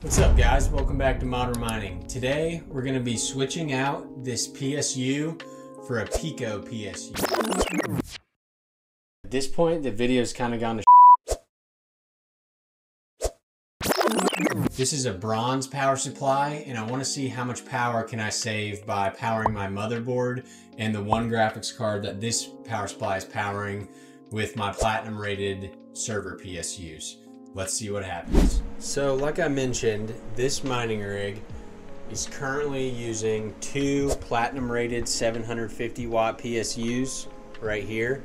What's up guys, welcome back to Modern Mining. Today we're going to be switching out this PSU for a Pico PSU. At this point the video's kind of gone to shit. This is a bronze power supply and I want to see how much power can I save by powering my motherboard and the one graphics card that this power supply is powering with my platinum rated server PSUs. Let's see what happens. So like I mentioned, this mining rig is currently using two platinum rated 750 watt PSUs right here,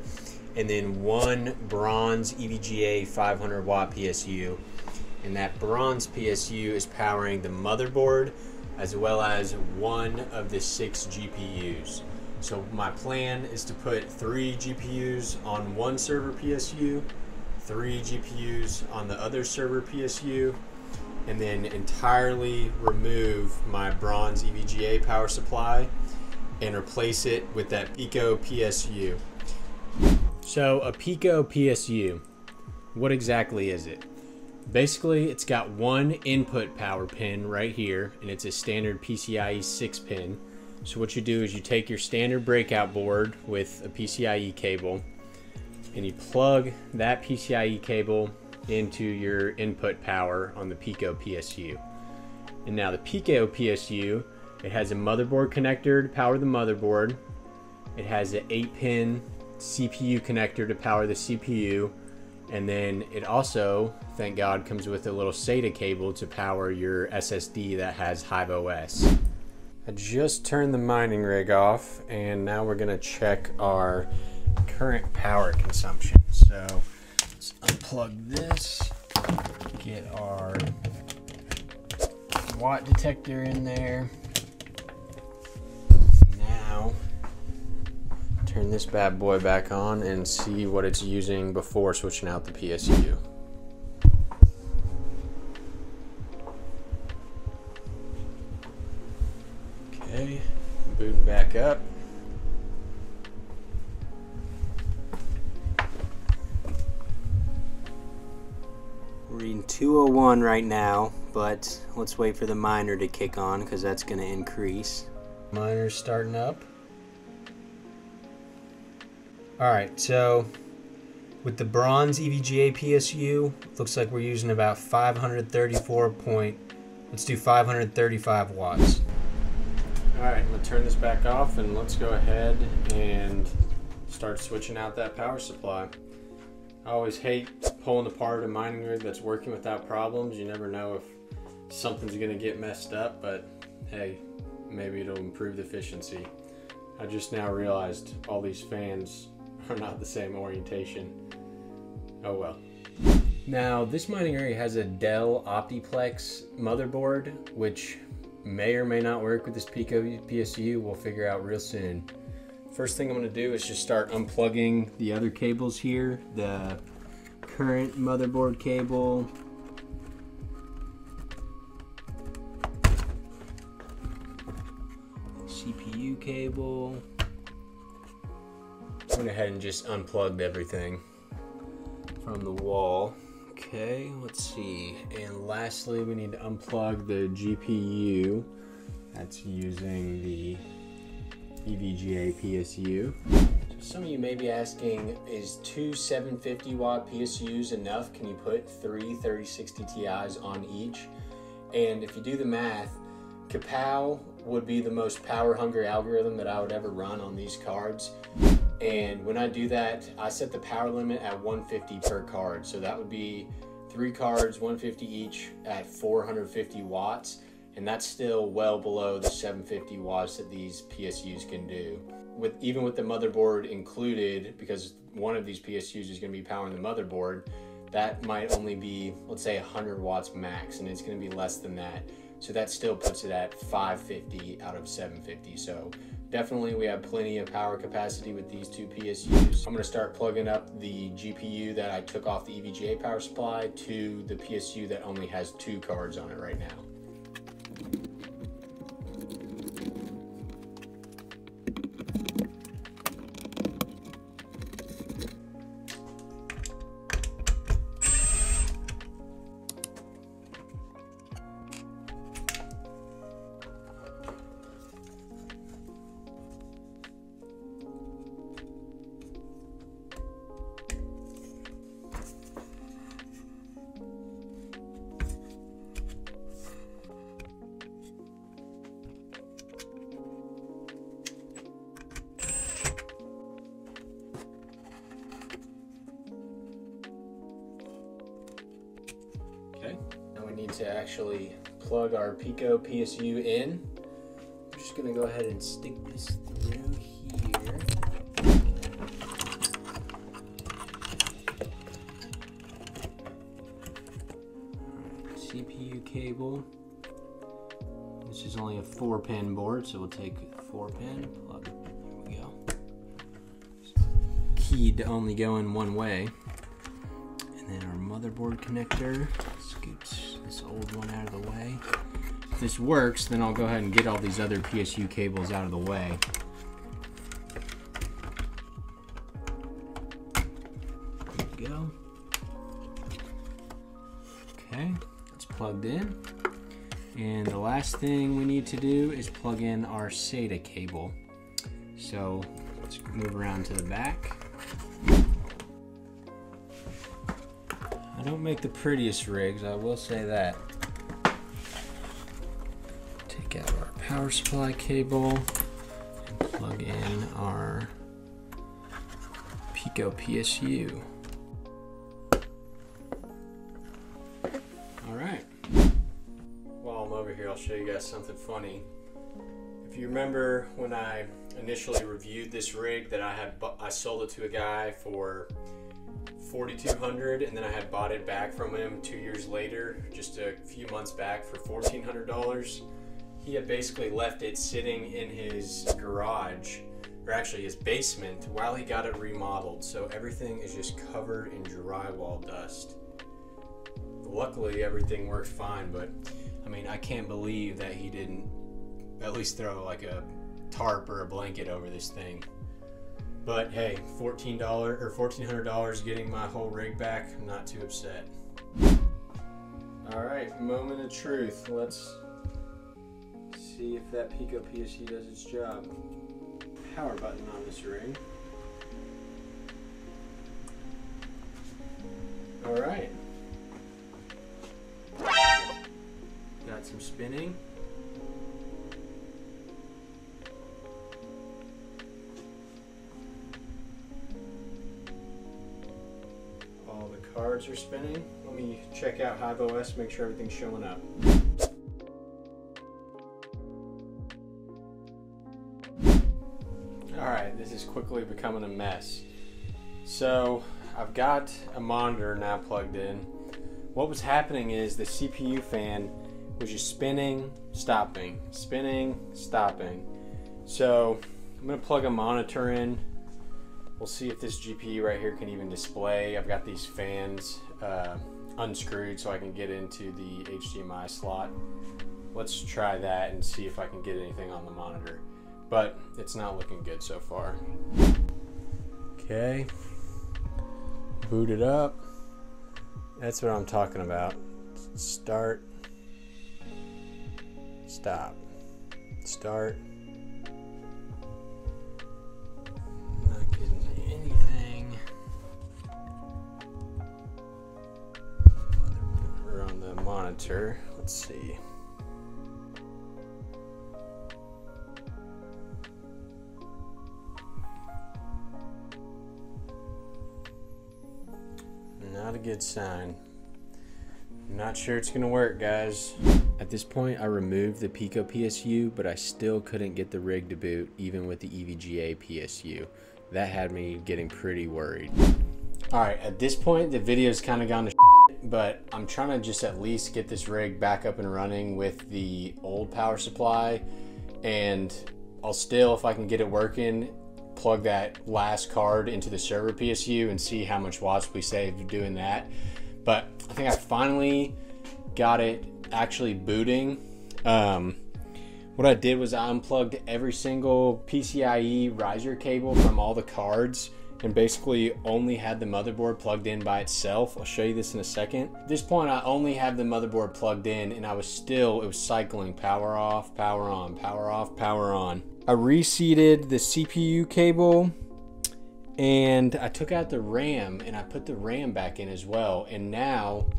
and then one bronze EVGA 500 watt PSU. And that bronze PSU is powering the motherboard as well as one of the 6 GPUs. So my plan is to put 3 GPUs on one server PSU, 3 GPUs on the other server PSU, and then entirely remove my bronze EVGA power supply and replace it with that Pico PSU. So a Pico PSU, what exactly is it? Basically, it's got one input power pin right here, and it's a standard PCIe 6 pin. So what you do is you take your standard breakout board with a PCIe cable, and you plug that PCIe cable into your input power on the Pico PSU. And now the Pico PSU, it has a motherboard connector to power the motherboard. It has an 8-pin CPU connector to power the CPU. And then it also, thank God, comes with a little SATA cable to power your SSD that has Hive OS. I just turned the mining rig off and now we're gonna check our current power consumption. So let's unplug this, get our watt detector in there. Now turn this bad boy back on and see what it's using before switching out the PSU. Okay, booting back up. Reading 201 right now, but let's wait for the miner to kick on because that's going to increase. Miner's starting up. Alright, so with the bronze EVGA PSU, looks like we're using about 535 watts. Alright, I'm going to turn this back off and let's go ahead and start switching out that power supply. I always hate pulling apart a mining rig that's working without problems. You never know if something's gonna get messed up, but hey, maybe it'll improve the efficiency. I just now realized all these fans are not the same orientation. Oh well. Now, this mining rig has a Dell Optiplex motherboard, which may or may not work with this Pico PSU. We'll figure out real soon. First thing I'm going to do is just start unplugging the other cables here. The current motherboard cable. CPU cable. I went ahead and just unplugged everything from the wall. Okay, let's see. And lastly, we need to unplug the GPU that's using the EVGA PSU. So some of you may be asking, is two 750 watt PSUs enough? Can you put 3 3060 Ti's on each? And if you do the math, Kawpow would be the most power hungry algorithm that I would ever run on these cards. And when I do that, I set the power limit at 150 per card. So that would be 3 cards, 150 each at 450 watts. And that's still well below the 750 watts that these PSUs can do. Even with the motherboard included, because one of these PSUs is gonna be powering the motherboard, that might only be, let's say 100 watts max, and it's gonna be less than that. So that still puts it at 550 out of 750. So definitely we have plenty of power capacity with these two PSUs. I'm gonna start plugging up the GPU that I took off the EVGA power supply to the PSU that only has 2 cards on it right now. actually plug our Pico PSU in. I'm just gonna go ahead and stick this through here. CPU cable. This is only a 4-pin board, so we'll take 4-pin plug. There we go. Keyed to only go in one way. And then our motherboard connector. Scoops this old one out of the way. If this works, then I'll go ahead and get all these other PSU cables out of the way. There we go. Okay, it's plugged in. And the last thing we need to do is plug in our SATA cable. So let's move around to the back. I don't make the prettiest rigs, I will say that. Take out our power supply cable and plug in our Pico PSU. All right. While I'm over here, I'll show you guys something funny. If you remember when I initially reviewed this rig, that I sold it to a guy for $4,200, and then I had bought it back from him 2 years later, just a few months back, for $1,400. He had basically left it sitting in his garage, or actually his basement, while he got it remodeled. So everything is just covered in drywall dust. Luckily, everything worked fine, but I mean, I can't believe that he didn't at least throw like a tarp or a blanket over this thing. But hey, $1,400 getting my whole rig back, I'm not too upset. All right, moment of truth. Let's see if that Pico PSU does its job. Power button on this rig. All right. Got some spinning. Cards are spinning. Let me check out Hive OS, make sure everything's showing up. All right, this is quickly becoming a mess. So I've got a monitor now plugged in. What was happening is the CPU fan was just spinning, stopping, spinning, stopping. So I'm gonna plug a monitor in. We'll see if this GPU right here can even display. I've got these fans unscrewed so I can get into the HDMI slot. Let's try that and see if I can get anything on the monitor. But it's not looking good so far. Okay, boot it up. That's what I'm talking about. Start, stop, start. Monitor. Let's see. Not a good sign. I'm not sure it's gonna work, guys. At this point, I removed the Pico PSU, but I still couldn't get the rig to boot, even with the EVGA PSU. That had me getting pretty worried. All right, at this point, the video's kind of gone to but I'm trying to just at least get this rig back up and running with the old power supply, and I'll still, if I can get it working, plug that last card into the server PSU and see how much watts we save doing that. But I think I finally got it actually booting. What I did was I unplugged every single PCIe riser cable from all the cards and basically only had the motherboard plugged in by itself. I'll show you this in a second. At this point, I only have the motherboard plugged in, and it was cycling power off, power on, power off, power on. I reseated the CPU cable, and I took out the RAM, and I put the RAM back in as well. And now,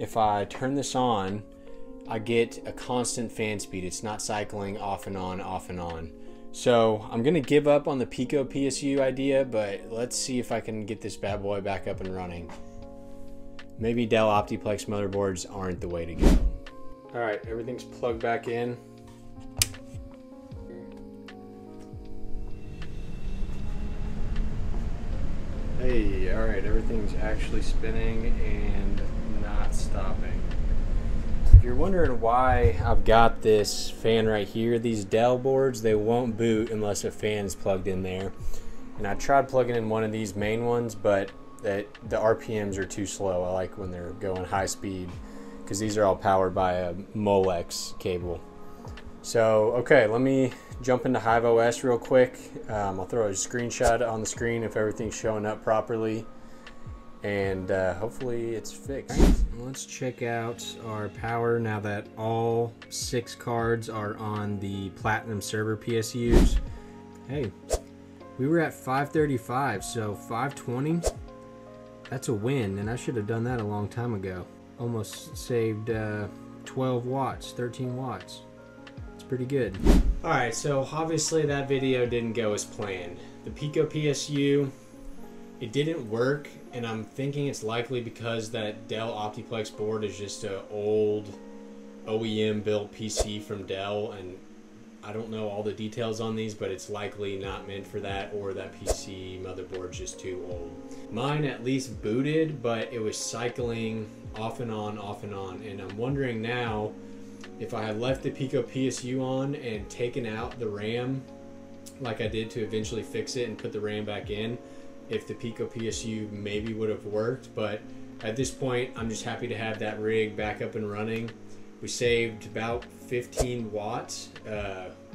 if I turn this on, I get a constant fan speed. It's not cycling off and on, off and on. So I'm gonna give up on the Pico PSU idea, but let's see if I can get this bad boy back up and running. Maybe Dell Optiplex motherboards aren't the way to go. All right, everything's plugged back in. Hey, all right, everything's actually spinning and not stopping. If you're wondering why I've got this fan right here, these Dell boards, they won't boot unless a fan's plugged in there. And I tried plugging in one of these main ones, but the RPMs are too slow. I like when they're going high speed because these are all powered by a Molex cable. So, okay, let me jump into Hive OS real quick. I'll throw a screenshot on the screen if everything's showing up properly, and hopefully it's fixed. Right, let's check out our power now that all 6 cards are on the Platinum Server PSUs. Hey, we were at 535, so 520, that's a win, and I should have done that a long time ago. Almost saved 12 watts, 13 watts. Pretty good. All right, so obviously that video didn't go as planned. The Pico PSU, it didn't work, and I'm thinking it's likely because that Dell Optiplex board is just an old OEM built PC from Dell, and I don't know all the details on these, but it's likely not meant for that, or that PC motherboard's just too old. Mine at least booted, but it was cycling off and on, off and on, and I'm wondering now if I had left the Pico PSU on and taken out the RAM like I did to eventually fix it and put the RAM back in, if the Pico PSU maybe would have worked. But at this point, I'm just happy to have that rig back up and running. We saved about 15 watts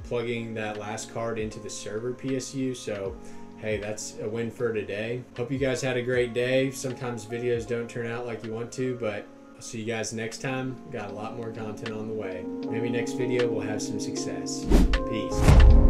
plugging that last card into the server PSU. So hey, that's a win for today. Hope you guys had a great day. Sometimes videos don't turn out like you want to, but I'll see you guys next time. Got a lot more content on the way. Maybe next video we'll have some success. Peace.